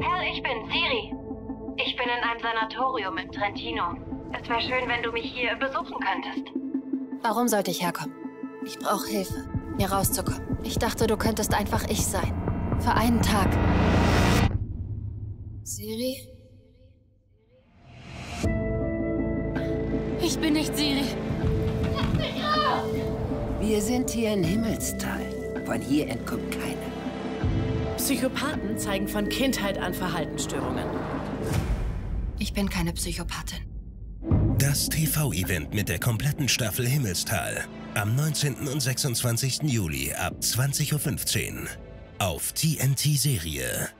Hell, ich bin Siri. Ich bin in einem Sanatorium in Trentino. Es wäre schön, wenn du mich hier besuchen könntest. Warum sollte ich herkommen? Ich brauche Hilfe, hier rauszukommen. Ich dachte, du könntest einfach ich sein. Für einen Tag. Siri? Ich bin nicht Siri. Lass mich raus! Wir sind hier in Himmelstal. Von hier entkommt keiner. Psychopathen zeigen von Kindheit an Verhaltensstörungen. Ich bin keine Psychopathin. Das TV-Event mit der kompletten Staffel Himmelstal. Am 19. und 26. Juli ab 20:15 Uhr. Auf TNT-Serie.